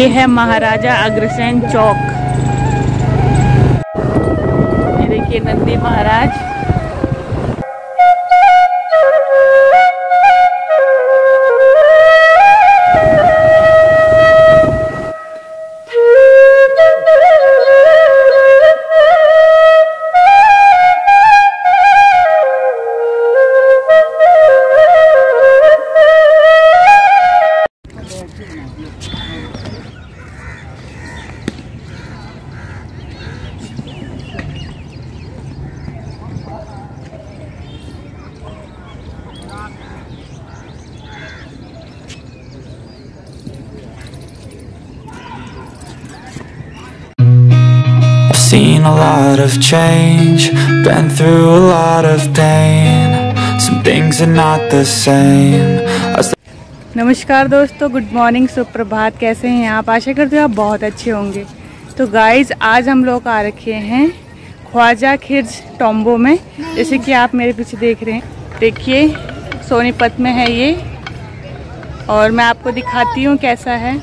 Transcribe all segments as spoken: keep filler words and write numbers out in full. ये है महाराजा अग्रसेन चौक। ये देखिए नंदी महाराज। Seen a lot of change, been through a lot of pain. Some things are not the same. नमस्कार दोस्तों, गुड मॉर्निंग, सुप्रभात। कैसे हैं आप? आशा करते हो आप बहुत अच्छे होंगे। तो गाइज, आज हम लोग आ रखे हैं ख्वाजा खिज्र टॉम्बो में, जैसे कि आप मेरे पीछे देख रहे हैं। देखिए सोनीपत में है ये, और मैं आपको दिखाती हूँ कैसा है।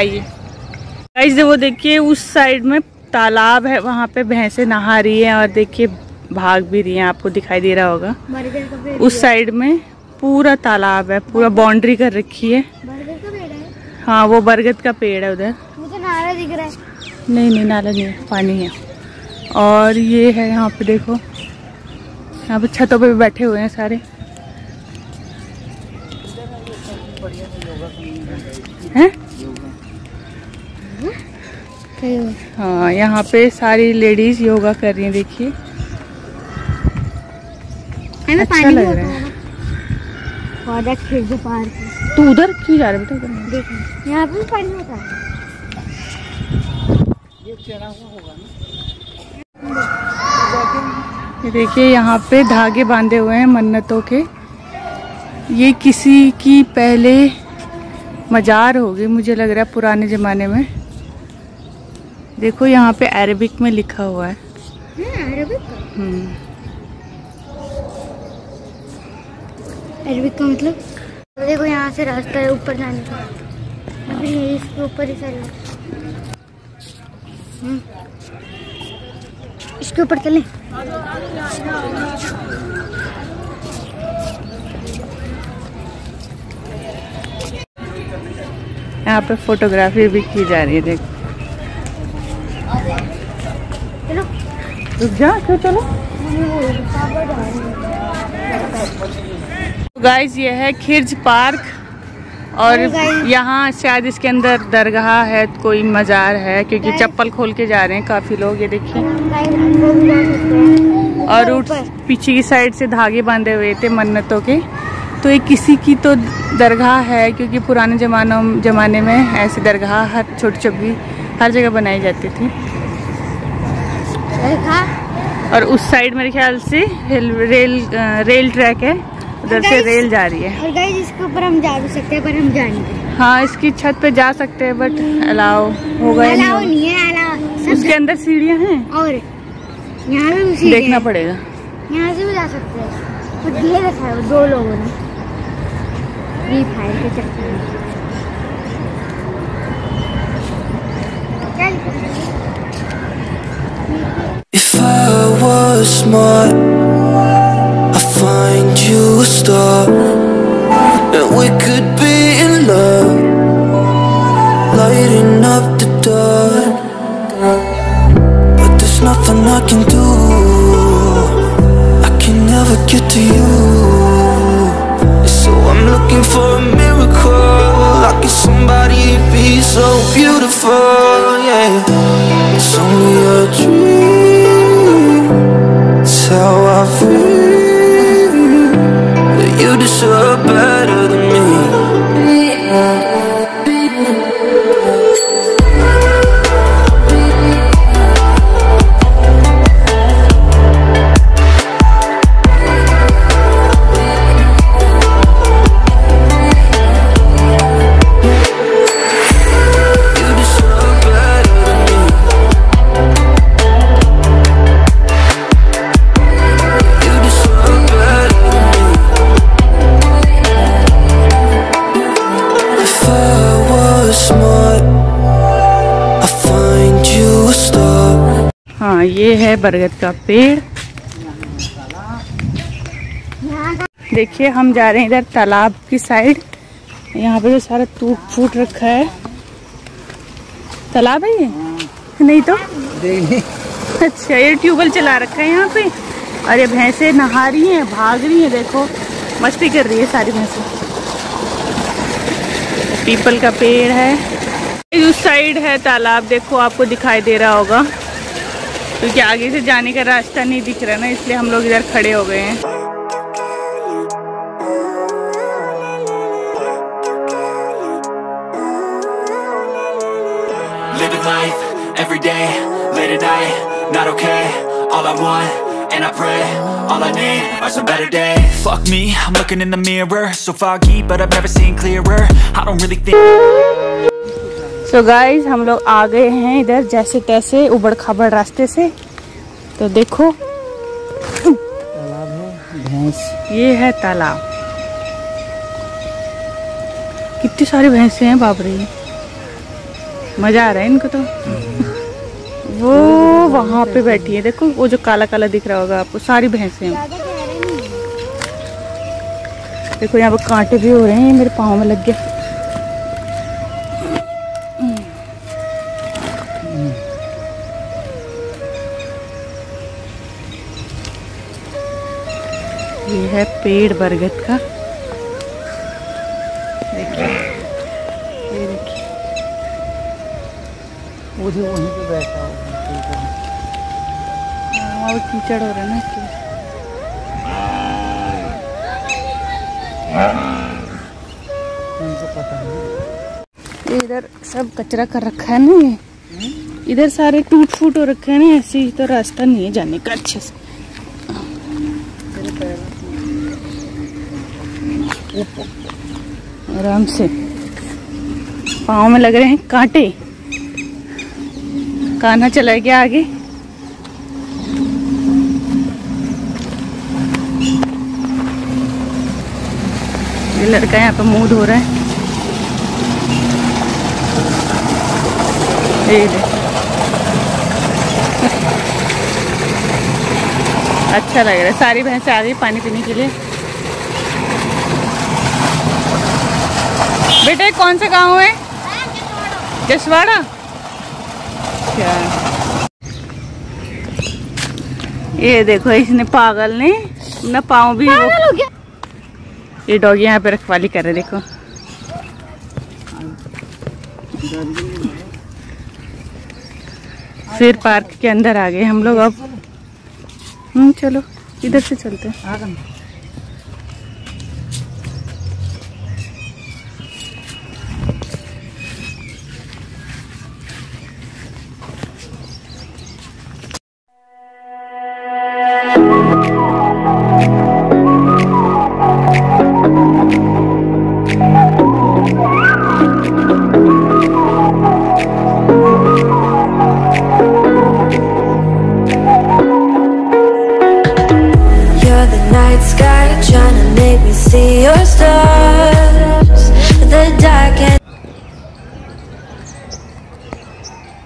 आइए गाइज, वो देखिए उस साइड में तालाब है, वहाँ पे भैंसें नहा रही हैं और देखिए भाग भी रही हैं, आपको दिखाई दे रहा होगा। उस साइड में पूरा तालाब है, पूरा बाउंड्री कर रखी है। बरगद का पेड़ है? हाँ, वो बरगद का पेड़ है। उधर मुझे नाला दिख रहा है। नहीं नहीं, नाला नहीं, पानी है। और ये है, यहाँ पे देखो, यहाँ पे छतों पे भी बैठे हुए हैं सारे, हैं? हाँ, यहाँ पे सारी लेडीज योगा कर रही हैं। देखिए अच्छा लग रहा है। तू उधर क्यों जा रहा है बेटा? यहाँ पे पानी होता है। ये देखिए यहाँ पे धागे बांधे हुए हैं मन्नतों के। ये किसी की पहले मजार होगी, मुझे लग रहा है पुराने ज़माने में। देखो यहाँ पे अरेबिक में लिखा हुआ है। अरेबिक का मतलब? देखो यहाँ से रास्ता है ऊपर जाने का, अभी इसके ऊपर ही चले, इसके ऊपर चले। यहाँ पे फोटोग्राफी भी की जा रही है। देखो, रुक जा, क्यों चलो। तो गाइज, ये है खिज्र पार्क, और यहाँ शायद इसके अंदर दरगाह है, कोई मज़ार है, क्योंकि चप्पल खोल के जा रहे हैं काफ़ी लोग। ये देखिए, और उठ पीछे की साइड से धागे बांधे हुए थे मन्नतों के। तो ये किसी की तो दरगाह है, क्योंकि पुराने जमानों ज़माने में ऐसी दरगाह हर छोटी छोटी हर जगह बनाई जाती थी। और उस साइड मेरे ख्याल से रेल रेल ट्रैक है, उधर से रेल जा रही है। और गाइस, इसके ऊपर हम जा भी सकते हैं, पर हम जाएंगे। हाँ, इसकी छत पे जा सकते हैं, बट अलाउ होगा या नहीं, नहीं है अलाउ। उसके अंदर सीढ़ियाँ हैं, और यहाँ पे भी देखना पड़ेगा। यहाँ से भी जा सकते हैं, तो ढेर रखा है दो लोगों ने फ्री फायर के चक्कर में। Smart, I find you a star, and we could be in love, lighting up the dark. But there's nothing I can do, I can never get to you. So I'm looking for a miracle, like it's somebody be so beautiful, yeah. It's only a dream. How I feel that you deserve better than me. You deserve better than me. You deserve better. हाँ ये है बरगद का पेड़। देखिए हम जा रहे हैं इधर तालाब की साइड। यहाँ पे तो सारा टूट फूट रखा है। तालाब है ये? नहीं तो अच्छा ये ट्यूबवेल चला रखा है यहाँ पे। और ये भैंसे नहा रही हैं, भाग रही हैं, देखो मस्ती कर रही है सारी भैंसे। पीपल का पेड़ है। उस साइड है तालाब, देखो आपको दिखाई दे रहा होगा क्योंकि आगे से जाने का रास्ता नहीं दिख रहा ना, इसलिए हम लोग इधर खड़े हो गए हैं। Fuck me, I'm looking in the mirror, so foggy, but I've never seen clearer. I don't really think. So guys, हम लोग आ गए हैं इधर जैसे तैसे उबड़ खाबड़ रास्ते से। तो देखो तालाब है, भैंस ये है तालाब। कितनी सारी भैंसे हैं, बाप रे मजा आ रहा है इनको तो। वो वहाँ पे बैठी है, देखो वो जो काला काला दिख रहा होगा आपको, सारी भैंसे हैं। देखो यहाँ पर कांटे भी हो रहे हैं, मेरे पाँव में लग गया। ये है पेड़ बरगद का, मुझे वहीं पे बैठा हूँ। कीचड़ हो रहा है ना इसलिए, पता नहीं। इधर सब कचरा कर रखा है ना, ये इधर सारे टूट फूट हो रखे हैं ना, ऐसे ही तो रास्ता नहीं है जाने का अच्छे से। आराम से, पाँव में लग रहे हैं कांटे। कान्हा चला गया आगे। ये लड़का यहाँ पे मूड हो रहा है। अच्छा लग रहा है। सारी भैंसें आ गई पानी पीने के लिए। बेटा कौन सा गांव है? जसवाड़ा। ये देखो इसने पागल ने ना पाँव भी हो गया। ये डॉगी यहाँ पे रखवाली कर रहे, देखो फिर पार्क के अंदर आ गए हम लोग अब। हम्म चलो इधर से चलते हैं।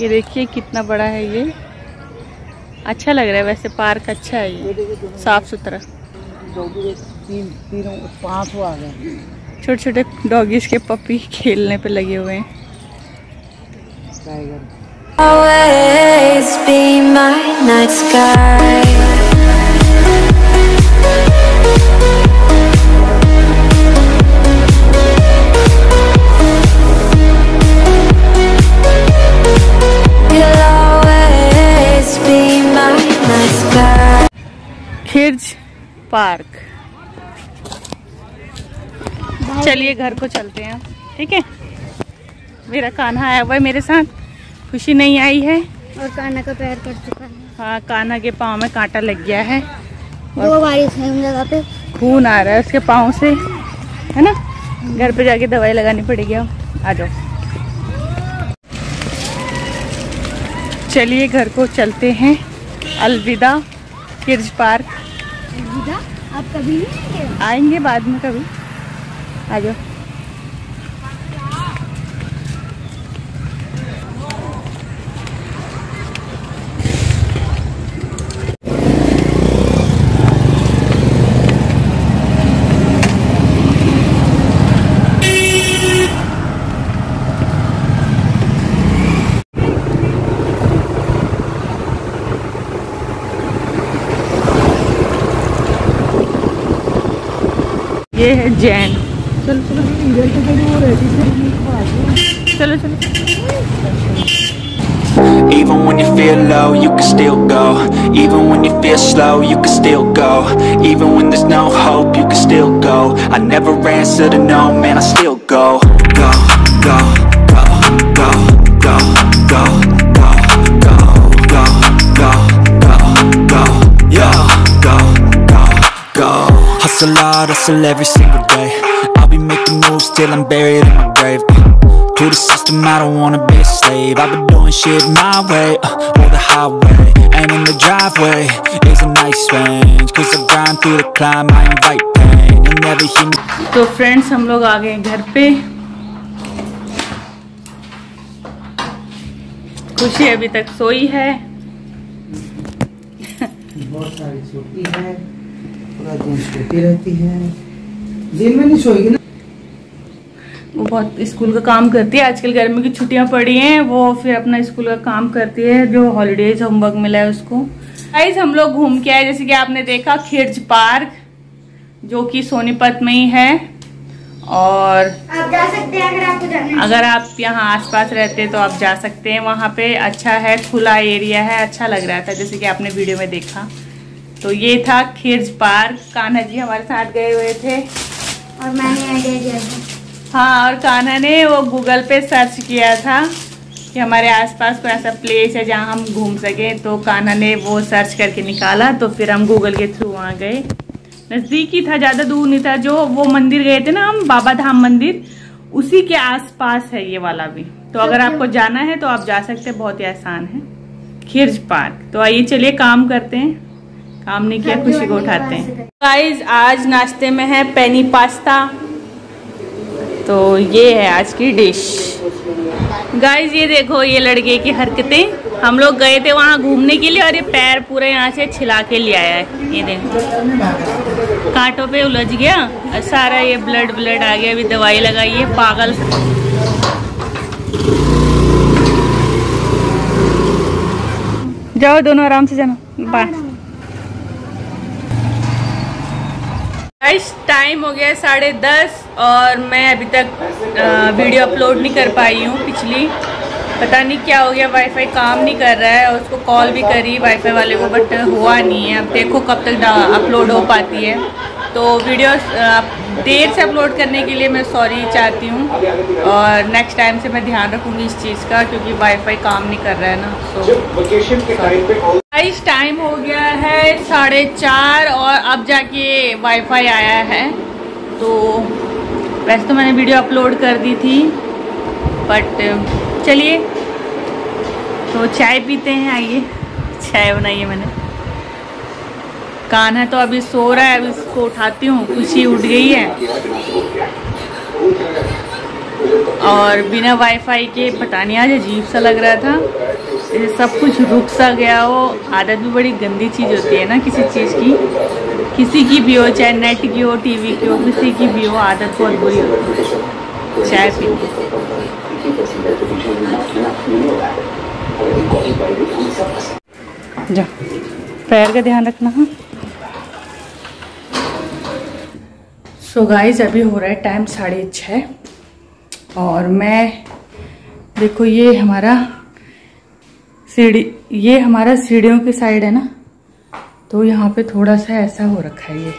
ये देखिए कितना बड़ा है ये। अच्छा लग रहा है वैसे पार्क, अच्छा है ये, साफ सुथरा। तीन तीनों पांच आ गए छोटे छोटे डॉगीज के पपी खेलने पे लगे हुए हैं। पार्क। चलिए घर को चलते हैं, ठीक है। मेरा कान्हा आया हुआ है मेरे साथ, खुशी नहीं आई है। और कान्हा का पैर कट चुका है। हाँ कान्हा के पाँव में कांटा लग गया है और वो बारिश है उन जगह पे, खून आ रहा है उसके पाँव से, है ना। घर पे जाके दवाई लगानी पड़ेगी। आ जाओ चलिए घर को चलते हैं। अलविदा किड्स पार्क। आप कभी नहीं आएंगे? आएंगे बाद में कभी। आ जाओ ये है जैन। चलो चलो चलो चलो। Even when you feel low, you can still go. Even when you feel slow, you can still go. Even when there's no hope, you can still go. I never answer to no man, I still go. Go, go, go, go, go, go, go, go, go, go, go, go, go, go, go. Hustle hard, hustle every single day. I'll be making moves till I'm buried in my grave. uh, To the system, I don't wanna be a slave. I've been doing shit my way, uh, or the highway. And in the driveway is a nice range, cause I grind through the climb, I invite pain. You never hear me. तो friends हम लोग आ गए घर पे। खुशी अभी तक सोई है, बहुत सारी सोती है, पूरा दिन सोती रहती है, दिन में नहीं सोएगी ना। वो बहुत स्कूल का काम करती है, आजकल गर्मी की छुट्टियां पड़ी हैं, वो फिर अपना स्कूल का काम करती है जो हॉलीडेज होमवर्क मिला है उसको। गाइस हम लोग घूम के आए, जैसे कि आपने देखा खिर्च पार्क जो कि सोनीपत में ही है, और आप जा सकते हैं अगर आपको जाना। अगर आप यहाँ आसपास रहते हैं तो आप जा सकते हैं वहाँ पे, अच्छा है, खुला एरिया है, अच्छा लग रहा था जैसे कि आपने वीडियो में देखा। तो ये था खिर्च पार्क। कान्हा जी हमारे साथ गए हुए थे और मैंने आइडिया दिया था। हाँ, और कान्हा ने वो गूगल पे सर्च किया था कि हमारे आसपास कोई ऐसा प्लेस है जहाँ हम घूम सकें, तो कान्हा ने वो सर्च करके निकाला, तो फिर हम गूगल के थ्रू वहाँ गए। नज़दीक ही था, ज़्यादा दूर नहीं था। जो वो मंदिर गए थे ना हम, बाबा धाम मंदिर, उसी के आसपास है ये वाला भी, तो अगर आपको जाना है तो आप जा सकते हैं, बहुत ही आसान है खिर्च पार्क। तो आइए चलिए काम करते हैं, काम नहीं किया खुशी को उठाते हैं। गाइस आज नाश्ते में है पेनी पास्ता, तो ये है आज की डिश। गाइस ये देखो ये लड़के की हरकतें। हम लोग गए थे वहाँ घूमने के लिए और ये पैर पूरे यहाँ से छिला के ले आया है, ये देखो कांटों पे उलझ गया और सारा ये ब्लड ब्लड आ गया। अभी दवाई लगाई है, पागल। जाओ दोनों आराम से जाना बाहर। गाइस टाइम हो गया है साढ़े दस और मैं अभी तक आ, वीडियो अपलोड नहीं कर पाई हूँ पिछली, पता नहीं क्या हो गया, वाईफाई काम नहीं कर रहा है, और उसको कॉल भी करी वाईफाई वाले को बट हुआ नहीं है। अब देखो कब तक अपलोड हो पाती है। तो वीडियो देर से अपलोड करने के लिए मैं सॉरी चाहती हूँ, और नेक्स्ट टाइम से मैं ध्यान रखूँगी इस चीज़ का, क्योंकि वाईफाई काम नहीं कर रहा है ना। सो गाइस टाइम हो गया है साढ़े चार और अब जाके वाईफाई आया है। तो वैसे तो मैंने वीडियो अपलोड कर दी थी बट चलिए, तो चाय पीते हैं। आइए चाय बनाइए मैंने। कान है तो अभी सो रहा है, अभी इसको उठाती हूँ, खुशी उठ गई है। और बिना वाईफाई के पता नहीं आज अजीब सा लग रहा था, जैसे सब कुछ रुक सा गया हो। आदत भी बड़ी गंदी चीज़ होती है ना किसी चीज़ की, किसी की भी हो, चाहे नेट की हो, टीवी की हो, किसी की भी हो, आदत बहुत बुरी होती है। चाय पी जा, पैर का ध्यान रखना। हाँ सो गाइस अभी हो रहा है टाइम साढ़े छः और मैं देखो ये हमारा सीढ़ी, ये हमारा सीढ़ियों की साइड है ना, तो यहाँ पे थोड़ा सा ऐसा हो रखा है ये,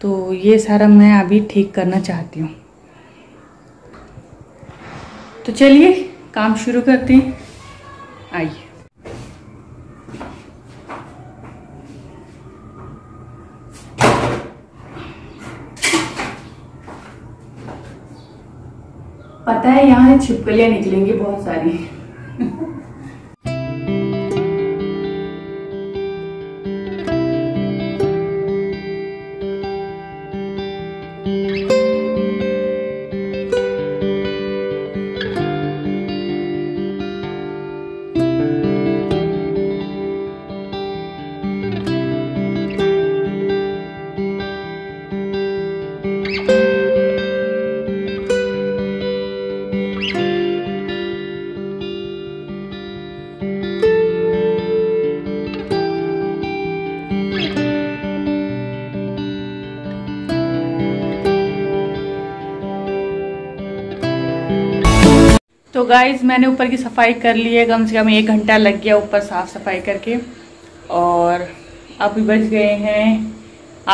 तो ये सारा मैं अभी ठीक करना चाहती हूँ। तो चलिए काम शुरू करते हैं, आइए। पता है यहाँ छिपकलियाँ निकलेंगी बहुत सारी। तो गाइज मैंने ऊपर की सफाई कर ली है, कम से कम एक घंटा लग गया ऊपर साफ सफाई करके, और अभी बज गए हैं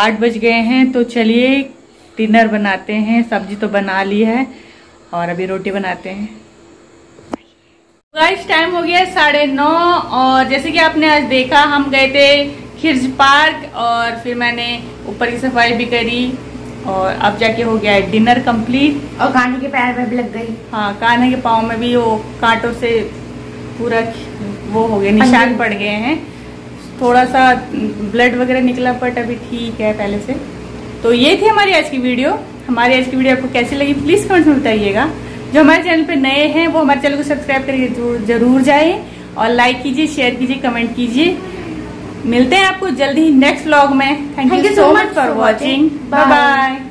आठ बज गए हैं। तो चलिए डिनर बनाते हैं, सब्जी तो बना ली है और अभी रोटी बनाते हैं। गाइस टाइम हो गया है साढ़े नौ, और जैसे कि आपने आज देखा हम गए थे खिर्ज पार्क और फिर मैंने ऊपर की सफाई भी करी और अब जाके हो गया है डिनर कंप्लीट। और कान्हे के पैर में भी लग गई, हाँ कान्हे के पाँव में भी वो कांटों से पूरा वो हो गया, निशान पड़ गए हैं, थोड़ा सा ब्लड वगैरह निकला बट अभी ठीक है पहले से। तो ये थी हमारी आज की वीडियो। हमारी आज की वीडियो आपको कैसी लगी प्लीज़ कमेंट्स में बताइएगा। जो हमारे चैनल पे नए हैं वो हमारे चैनल को सब्सक्राइब करके जरूर जाएं और लाइक कीजिए, शेयर कीजिए, कमेंट कीजिए। मिलते हैं आपको जल्दी ही नेक्स्ट व्लॉग में। Thank you so much for watching, bye bye.